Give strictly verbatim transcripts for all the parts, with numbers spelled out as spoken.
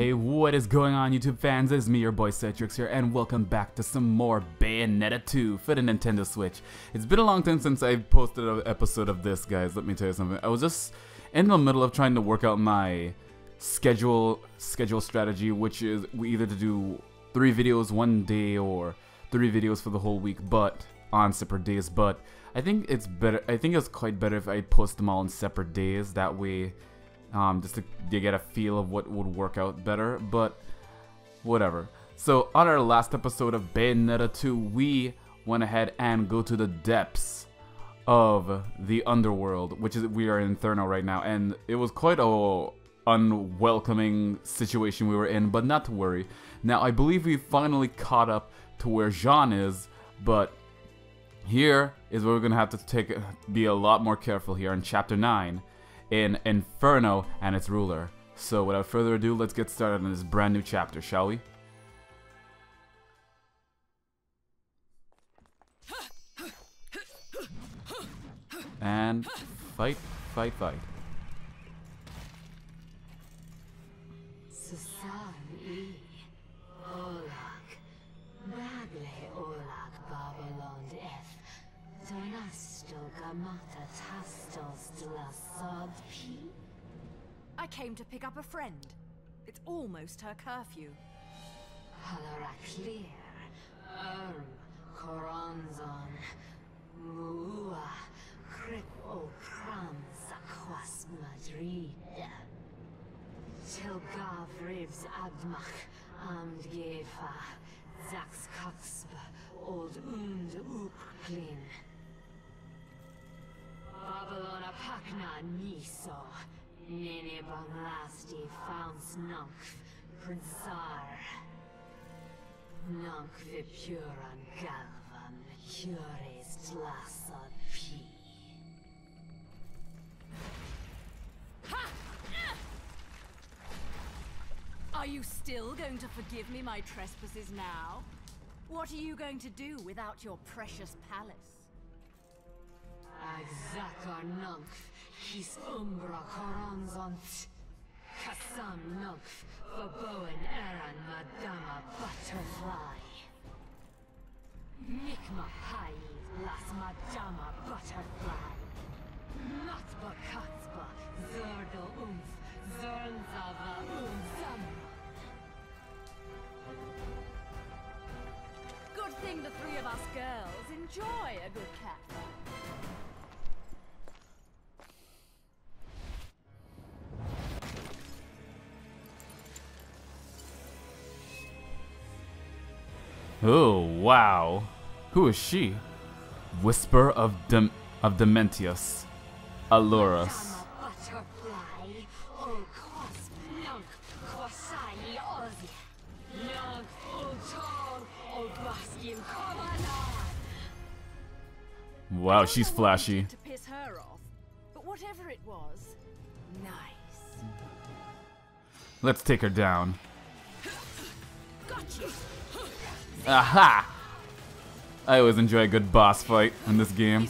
Hey, what is going on, YouTube fans? It's me, your boy Psytrix here, and welcome back to some more Bayonetta two for the Nintendo Switch. It's been a long time since I posted an episode of this, guys. Let me tell you something. I was just in the middle of trying to work out my schedule schedule strategy, which is we either to do three videos one day or three videos for the whole week, but on separate days. But I think it's better. I think it's quite better if I post them all on separate days. That way. Um, just to get a feel of what would work out better, but whatever. So on our last episode of Bayonetta two, we went ahead and go to the depths of the underworld, which is we are in Therno right now, and it was quite a unwelcoming situation we were in, but not to worry. Now I believe we finally caught up to where Jeanne is, but here is where we're gonna have to take be a lot more careful here in Chapter nine. In Inferno and its ruler. So without further ado, let's get started on this brand new chapter, shall we? And fight, fight, fight. I came to pick up a friend. It's almost her curfew. Babylona Pakna Niso, Nene Banglasti Founts Nunc, Prinsar, Nunc Vipuran Galvan, Cures Tlasad P. Are you still going to forgive me my trespasses now? What are you going to do without your precious palace? Zakar Numph, his Umbra Koronzont, Kassam Numph, Verboen Eran Madama Butterfly. Nikma Pai, Las Madama Butterfly. Natba Katzba, Zerdo Umph, Zernzava Umzam. Good thing the three of us girls enjoy a good catfight. Oh, wow. Who is she? Whisper of Dem of Dementius. Allurus. Wow, she's flashy. To piss her off, but whatever it was, nice. Let's take her down. Gotcha. Aha! I always enjoy a good boss fight in this game.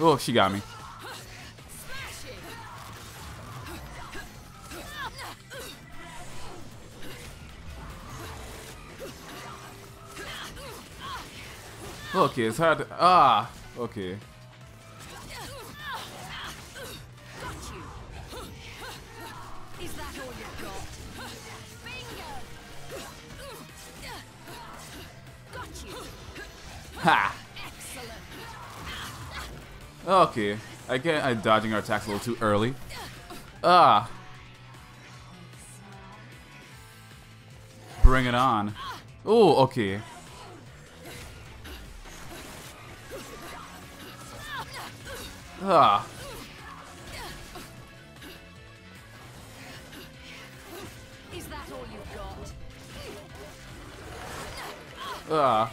Oh, she got me. Okay, it's hard to, ah, okay. Ha! Okay, I get I'm dodging our attacks a little too early. Ah! Bring it on. Oh, okay. Ah! Is that all you got? Ah!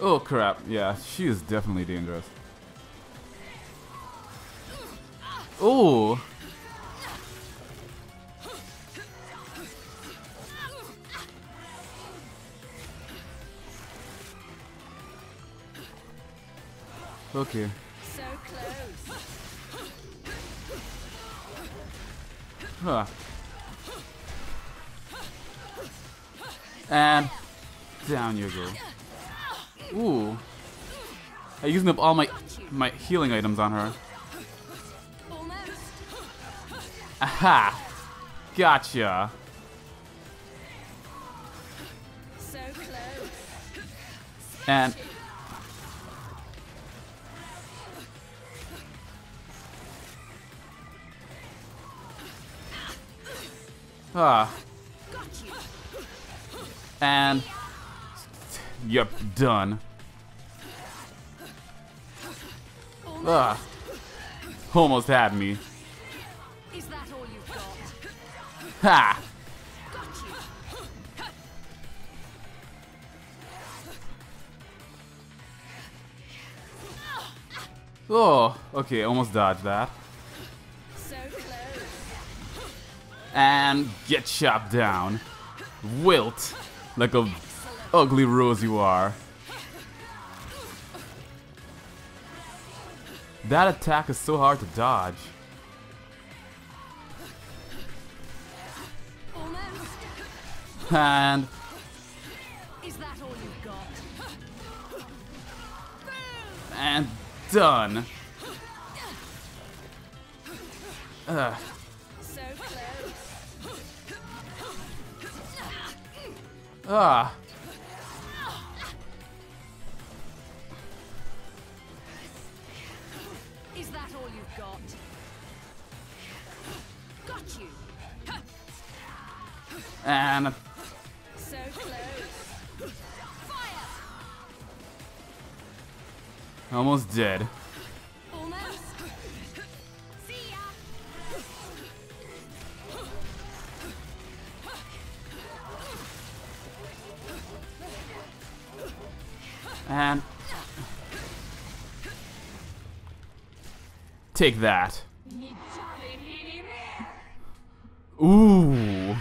Oh crap, yeah, she is definitely dangerous. Oh! Okay. So close. Huh. And down you go. Ooh. I'm using up all my my healing items on her. Aha! Gotcha. So close. And ah. And yep, done. Ah. Almost had me. Is that all you've got? Ha. Oh, okay, almost dodged that. And get chopped down. Wilt. Like a ugly rose you are. That attack is so hard to dodge. And is that all you've got? And done. Ugh. Ah. Is that all you've got? Got you. And so close. Fire. Almost dead. Almost. See ya. And take that. Ooh.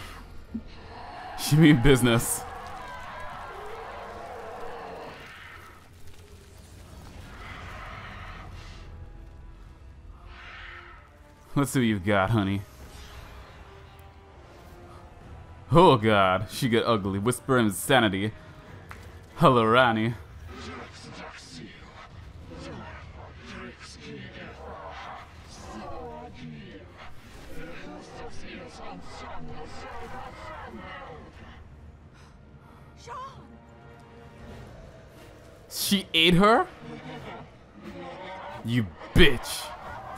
She mean business. Let's see what you've got, honey. Oh god, she got ugly. Whisper and insanity. Hello, Rani. She ate her? You bitch.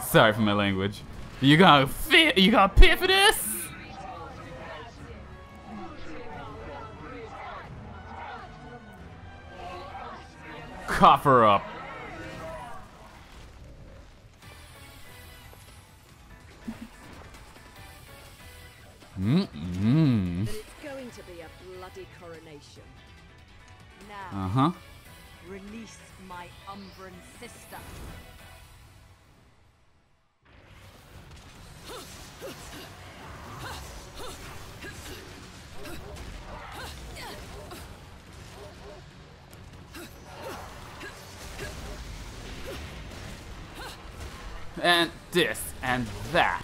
Sorry for my language. You gonna fit, you gonna pay for this? Cough her up. Mm-mm. There's going to be a bloody coronation. Now, uh-huh. Release my Umbran sister. And this and that.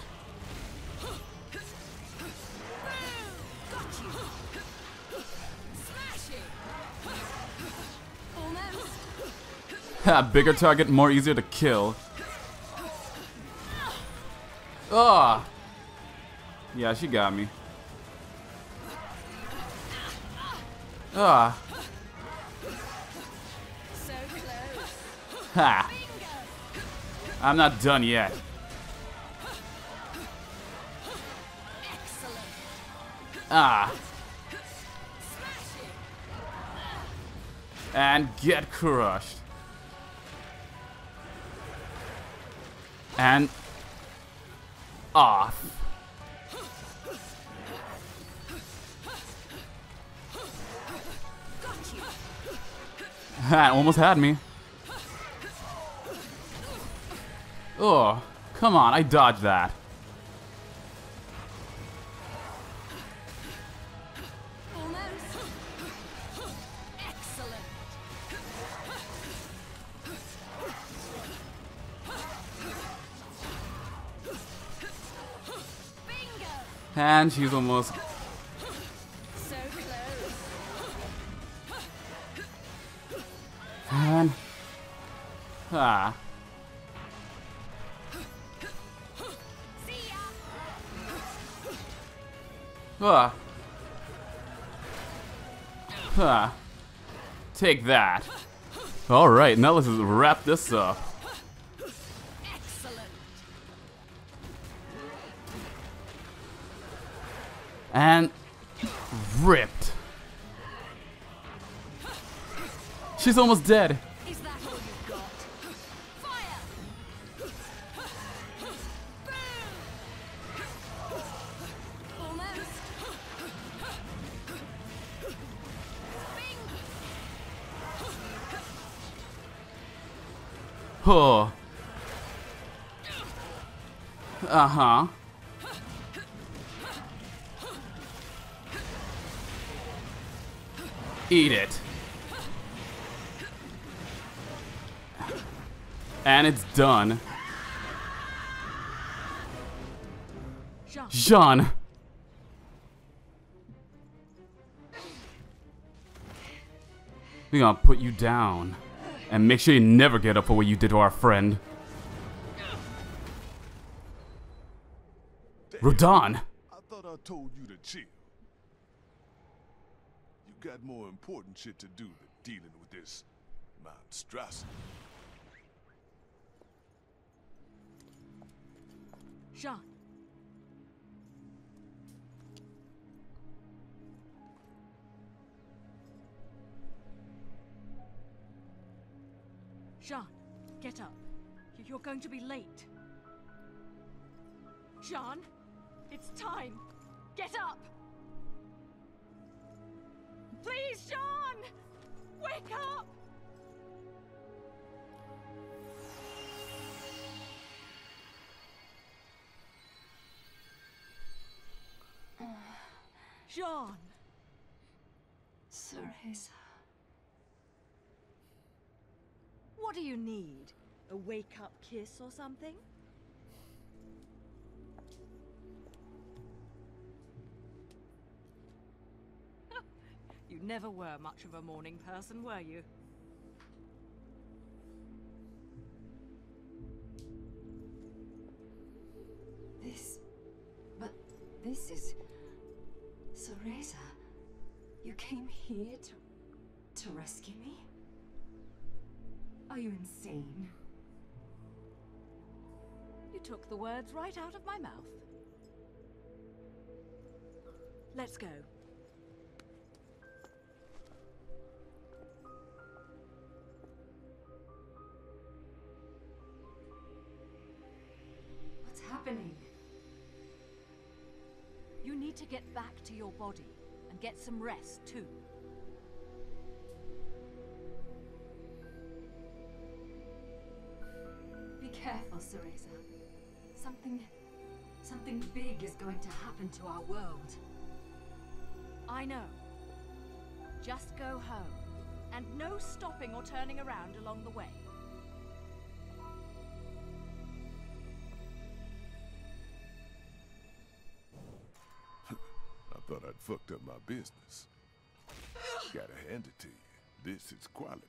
Ha, bigger target, more easier to kill. Ah, oh. Yeah, she got me. Ah, oh. So close. Ha! I'm not done yet. Excellent. Ah, and get crushed. And off. That almost had me. Oh, come on, I dodged that. Almost. Excellent. And she's almost... So close. And... Ah. Ah. Ah. Take that. Alright, now let's just wrap this up. Excellent. And ripped. She's almost dead. Is that all you've got? Fire. Boom. Almost. Oh. Uh-huh. Eat it. And it's done. Jeanne. Jeanne. We're gonna put you down. And make sure you never get up for what you did to our friend. Damn, Rodin! I thought I told you to chill. You got more important shit to do than dealing with this monstrosity. Jeanne. Jeanne, get up. You're going to be late. Jeanne, it's time. Get up! Please, Jeanne! Wake up! Jeanne! Cereza. What do you need? A wake-up kiss or something? You never were much of a morning person, were you? This... but this is... Cereza. You came here to... to rescue me? Are you insane? You took the words right out of my mouth. Let's go. What's happening? You need to get back to your body and get some rest too. Careful, Cereza. Something... something big is going to happen to our world. I know. Just go home. And no stopping or turning around along the way. I thought I'd fucked up my business. Gotta hand it to you. This is quality.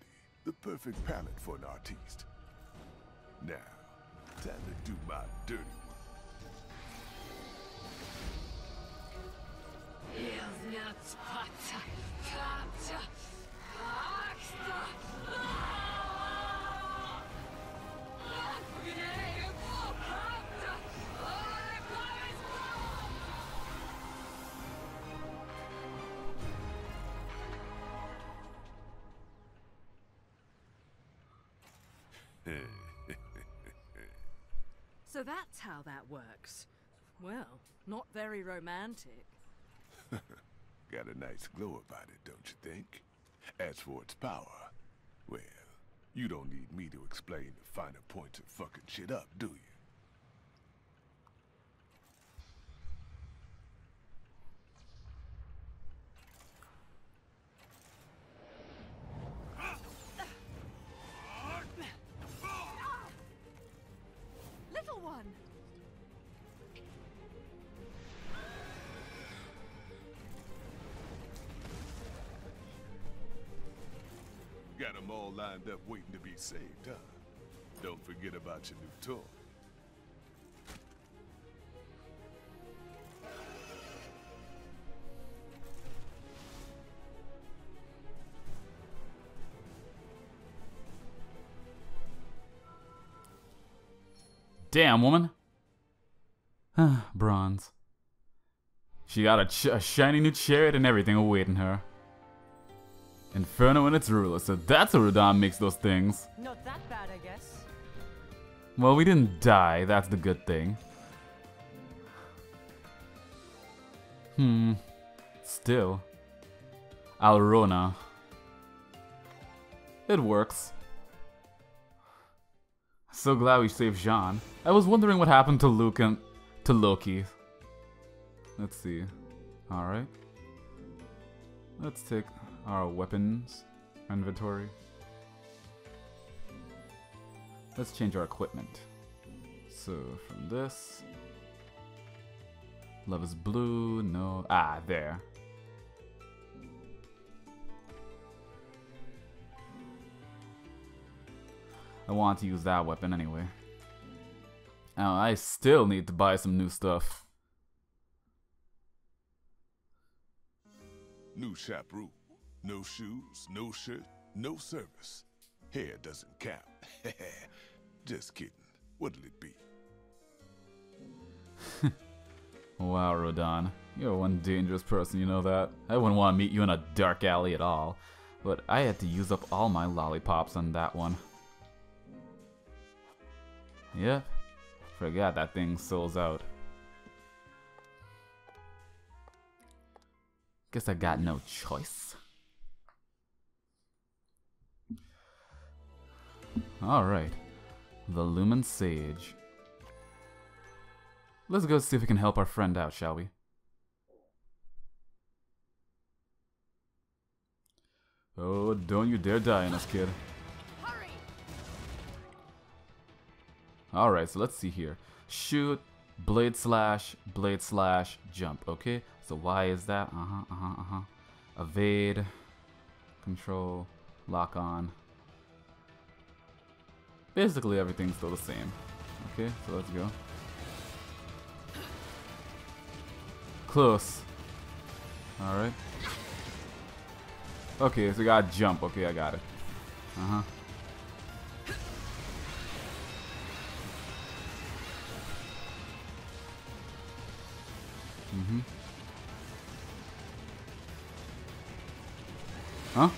The perfect palette for an artiste. Now, time to do my dirty work. So that's how that works. Well, not very romantic. Got a nice glow about it, don't you think? As for its power, well, you don't need me to explain the finer points of fucking shit up, do you? Got them all lined up waiting to be saved, huh? Don't forget about your new toy. Damn, woman. Bronze. She got a, ch a shiny new chariot and everything awaiting her. Inferno and its ruler, so that's how Rodin makes those things. Not that bad, I guess. Well, we didn't die, that's the good thing. Hmm. Still. Alrona. It works. So glad we saved Jeanne. I was wondering what happened to Luke and to Loki. Let's see. Alright. Let's take our weapons inventory. Let's change our equipment. So from this. Love is blue, no. Ah, there. I want to use that weapon anyway. Oh, I still need to buy some new stuff. New chaperone. No shoes, no shirt, no service. Hair doesn't count. Just kidding. What'll it be? Wow, Rodin. You're one dangerous person, you know that? I wouldn't want to meet you in a dark alley at all. But I had to use up all my lollipops on that one. Yep. Forgot that thing sells out. Guess I got no choice. Alright. The Lumen Sage. Let's go see if we can help our friend out, shall we? Oh, don't you dare die on us, kid. Alright, so let's see here. Shoot, blade slash, blade slash, jump. Okay, so why is that? Uh-huh, uh-huh, uh-huh. Evade, control, lock on. Basically everything's still the same. Okay, so let's go. Close. Alright. Okay, so we gotta jump. Okay, I got it. Uh-huh. Mm-hmm. Huh?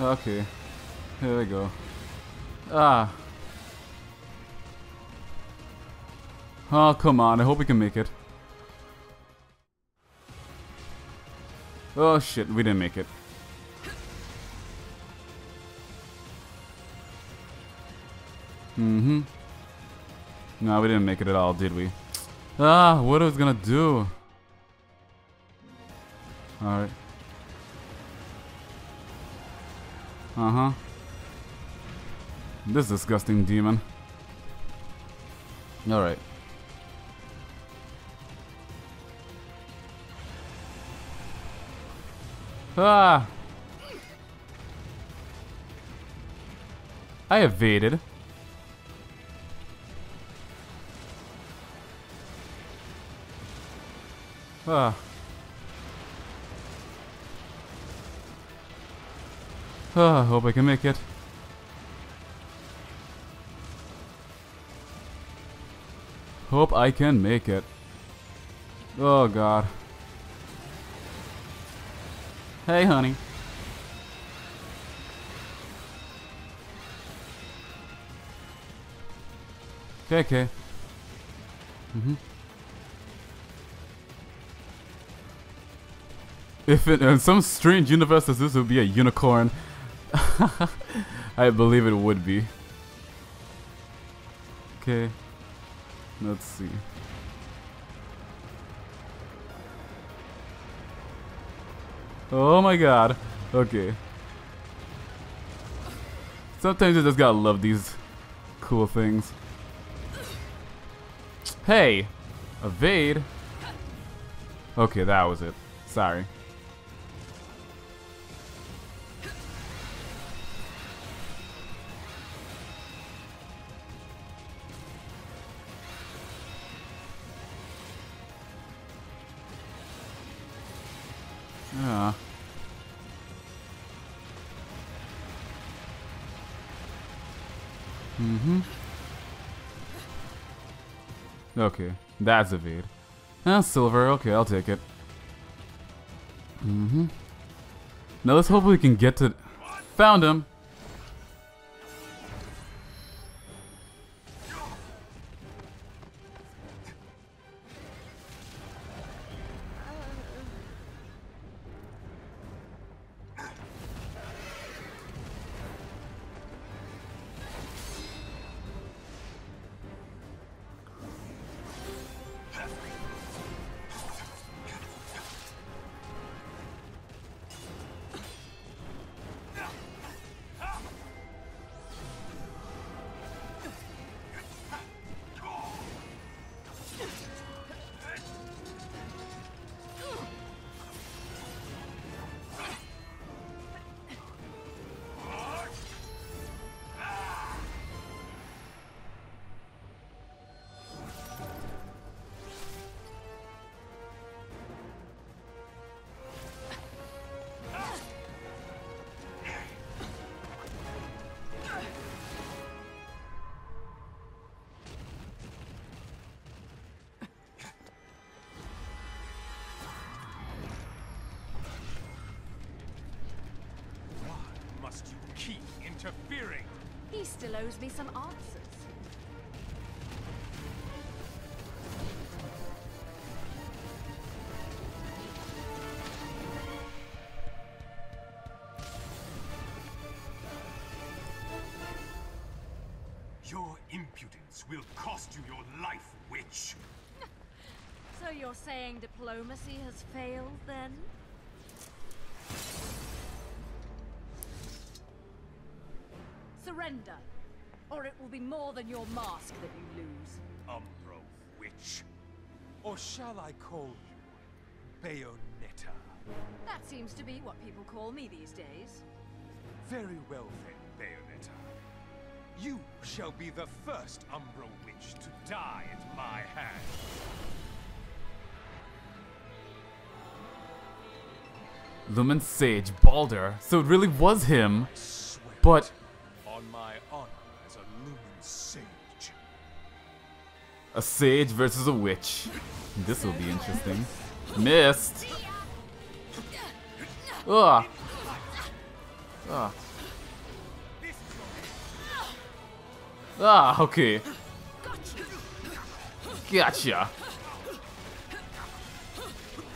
Okay. Here we go. Ah. Oh, come on. I hope we can make it. Oh shit, we didn't make it. Mm-hmm. No, we didn't make it at all, did we? Ah, what was gonna do? Alright. Uh-huh. This disgusting demon. Alright. Ah! I evaded. Ah. Ah, hope I can make it. Hope I can make it. Oh god. Hey, honey. Okay, okay. Mm-hmm. If it, in some strange universe this would be a unicorn, I believe it would be. Okay. Let's see. Oh my god. Okay. Sometimes you just gotta love these cool things. Hey! Evade? Okay, that was it. Sorry. Yeah. Mm-hmm. Okay, that's evade. Ah, silver. Okay, I'll take it. Mm-hmm. Now let's hope we can get to... Found him! Interfering. He still owes me some answers. Your impudence will cost you your life, witch. So you're saying diplomacy has failed then? Surrender, or it will be more than your mask that you lose. Umbro witch. Or shall I call you Bayonetta? That seems to be what people call me these days. Very well then, Bayonetta. You shall be the first Umbro witch to die at my hands. Lumen Sage, Balder. So it really was him, but... On my honor as a Lumen Sage. A sage versus a witch. This will be interesting. Missed. Ugh. Ugh. Ah, okay. Gotcha.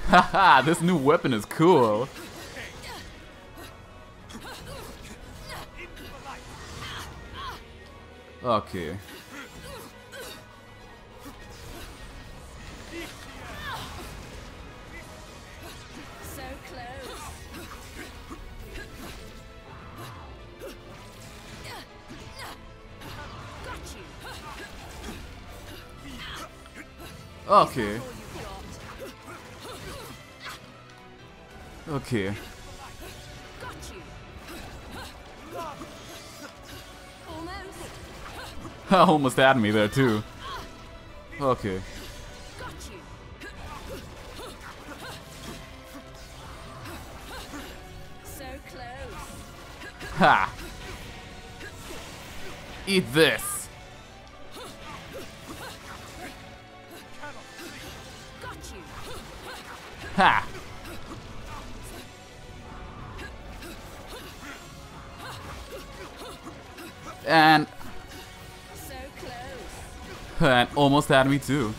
Haha, this new weapon is cool. Okay. So close. Got you. Okay. Okay. Almost had me there too. Okay. So close. Ha! Eat this. Ha! And. And almost had me too.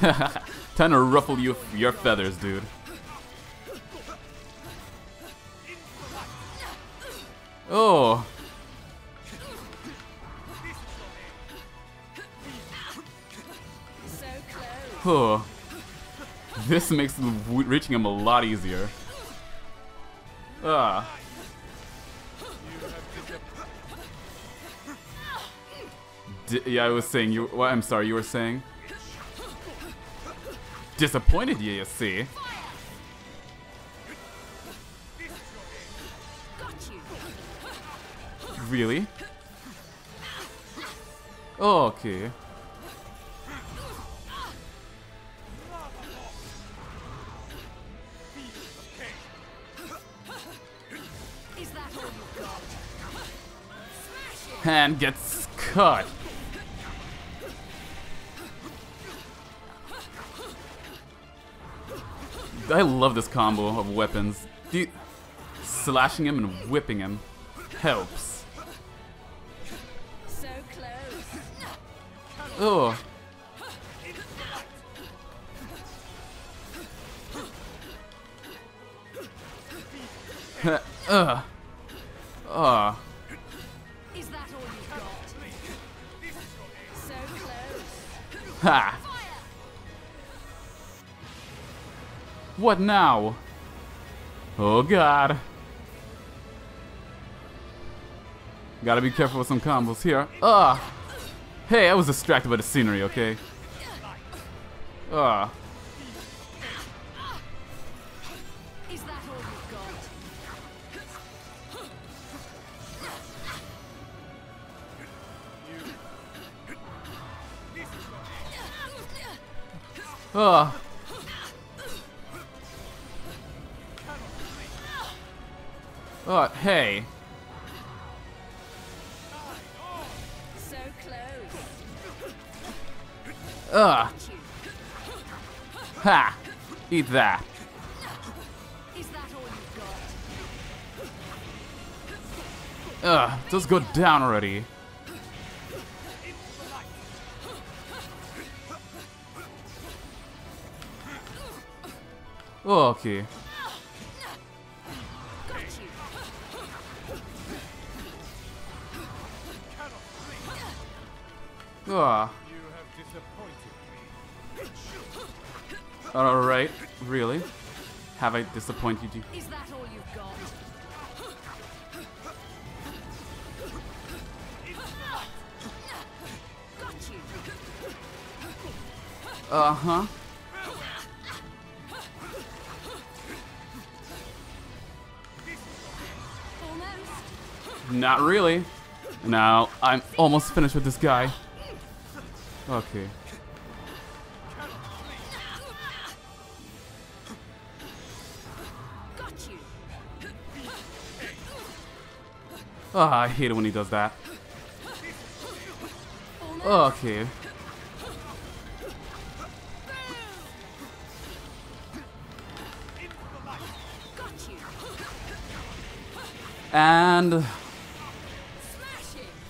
Time to ruffle you, your feathers, dude. Oh. Oh. This makes reaching him a lot easier. Ah. D yeah, I was saying you. Well, I'm sorry, you were saying. Disappointed you, you see. Really? Oh, okay. Is that all you got? And gets cut. I love this combo of weapons. The slashing him and whipping him helps. Oh. uh. uh. uh. Is that all you got? So close. Ha. Fire. What now? Oh god. Gotta be careful with some combos here. Ah. Uh. Hey, I was distracted by the scenery, okay? Ah. Is that all you've got? Ah. Ah, hey. Ugh. Ha! Eat that. Is that all you've got? Ugh, just go down already. Oh, okay. Ugh. Alright, really? Have I disappointed you? Is that all you've got? Got you. Uh-huh. Not really. Now, I'm almost finished with this guy. Okay. Oh, I hate it when he does that. Okay. And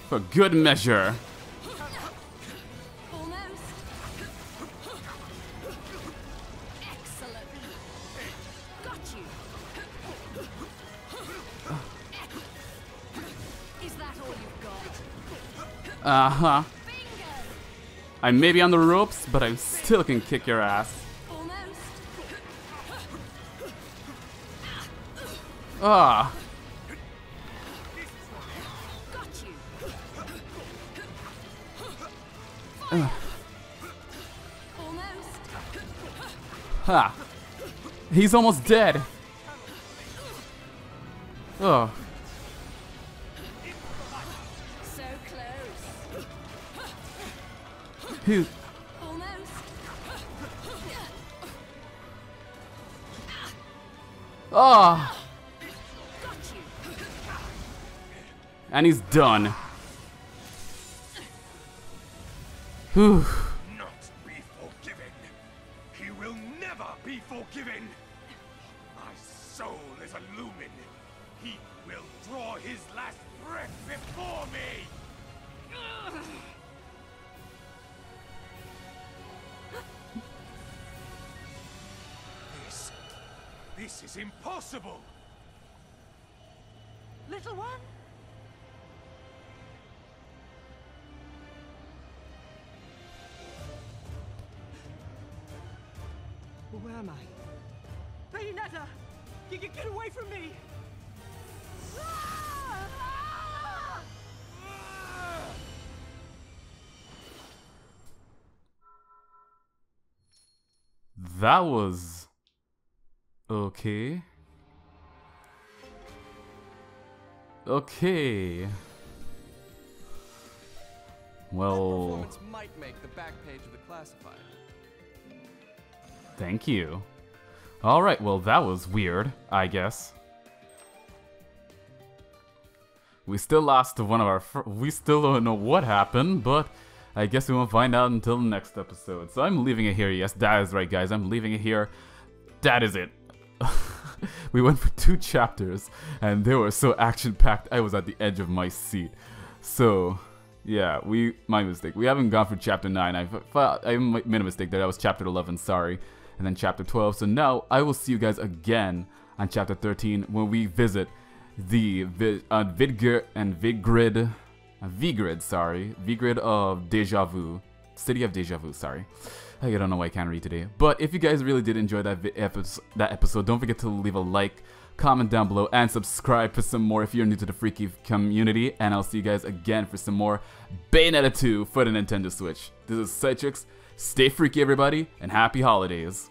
for good measure. Uh-huh. I may be on the ropes, but I still can kick your ass. Ah. Uh. Ha. He's almost dead. Oh. Almost. Oh. And he's done. Whew. Not be forgiven. He will never be forgiven. My soul is a lumen. He will draw his last breath before me. Ugh. This is impossible! Little one? Well, where am I? Bayonetta! You can get away from me! Ah! Ah! Ah! That was... okay. Okay. Well... might make the back page of the classified. Thank you. Alright, well that was weird, I guess. We still lost to one of our... Fr we still don't know what happened, but... I guess we won't find out until the next episode. So I'm leaving it here. Yes, that is right, guys. I'm leaving it here. That is it. We went for two chapters, and they were so action-packed, I was at the edge of my seat. So, yeah, we my mistake. We haven't gone for Chapter nine. I, I made a mistake there. That was Chapter eleven, sorry. And then Chapter twelve. So now, I will see you guys again on Chapter thirteen when we visit the uh, Vigrid and Vigrid... Vigrid, sorry. Vigrid of Deja Vu. City of Deja Vu, sorry. I don't know why I can't read today. But if you guys really did enjoy that epi that episode, don't forget to leave a like, comment down below, and subscribe for some more if you're new to the Freaky community. And I'll see you guys again for some more Bayonetta two for the Nintendo Switch. This is Psytrix. Stay freaky, everybody, and happy holidays.